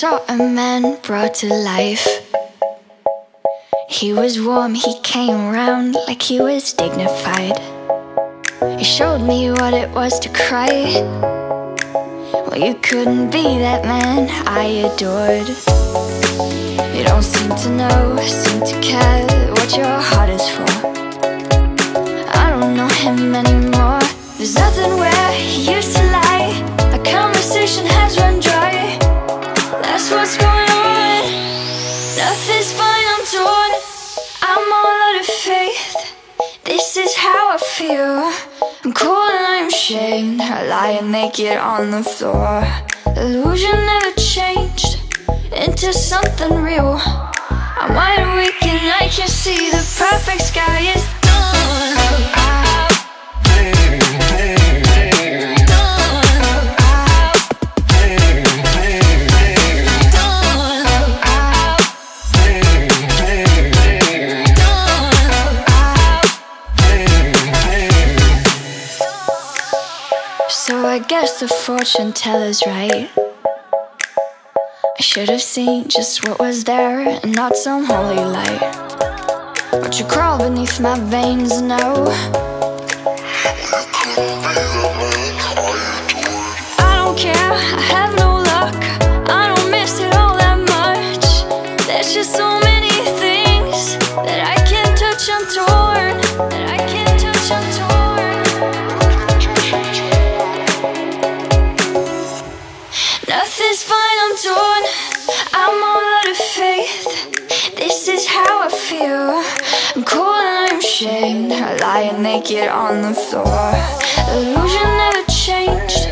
saw a man brought to life. He was warm, he came round like he was dignified. He showed me what it was to cry. Well, you couldn't be that man I adored. You don't seem to know, seem to care what your heart is for. I don't know him anymore. There's nothing where he used to lie. Our conversation has run dry. That's what's going on. Nothing's fine, I'm torn. I'm all out of faith. This is how I feel. I'm cold and I'm ashamed. I lie naked on the floor. Illusion never changed into something real. I'm wide awake and I can see the perfect sky is gone. So I guess the fortune teller's right. I should have seen just what was there and not some holy light. But you crawl beneath my veins now. I couldn't be the man I adored. I don't care, I have no luck. I don't miss it all that much. There's just so many things that I can't touch, I'm torn. That I can't touch, I'm torn. Nothing's fine, I'm torn. I'm all out of faith. This is how I feel. I'm cold and I'm ashamed. I lie naked on the floor. Illusion never changed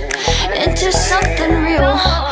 into something real.